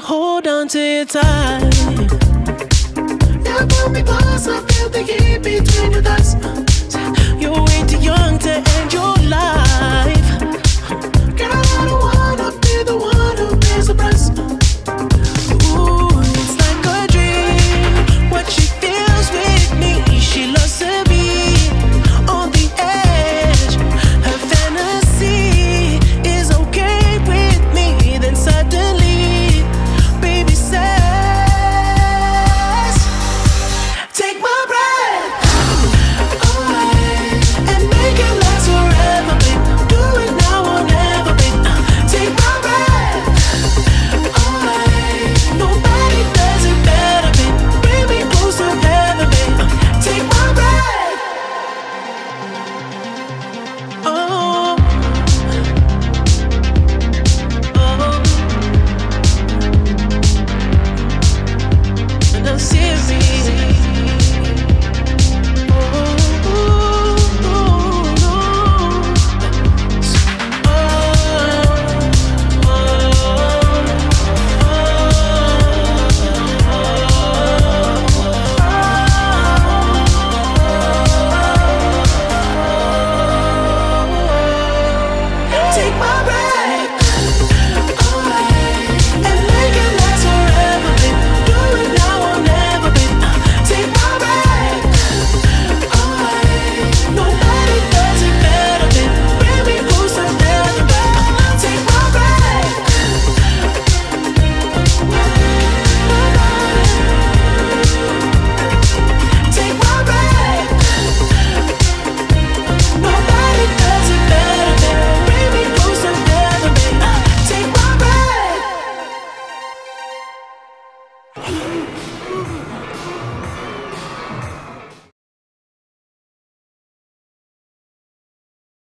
hold on to your time.